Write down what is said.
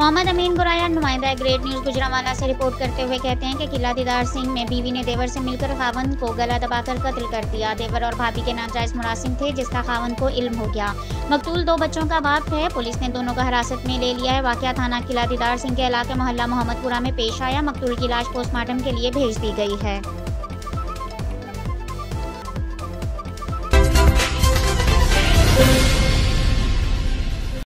मोहम्मद अमीन गुरायान नुमाइंदा great news Gujranwala से report करते हुए कहते हैं कि किला दीदार सिंह में बीवी ने देवर से मिलकर खावंद को गला दबाकर कत्ल कर दिया। देवर और भाभी के नाजायज मुरासिम थे, जिसका खावंद को इल्म हो गया। मकतूल दो बच्चों का बाप है। पुलिस ने दोनों को हिरासत में ले लिया है। वाकया थाना किला दीदार सिंह के इलाके मोहल्ला मोहम्मदपुरा में पेश आया। मकतूल की लाश पोस्टमार्टम के लिए भेज दी गई है।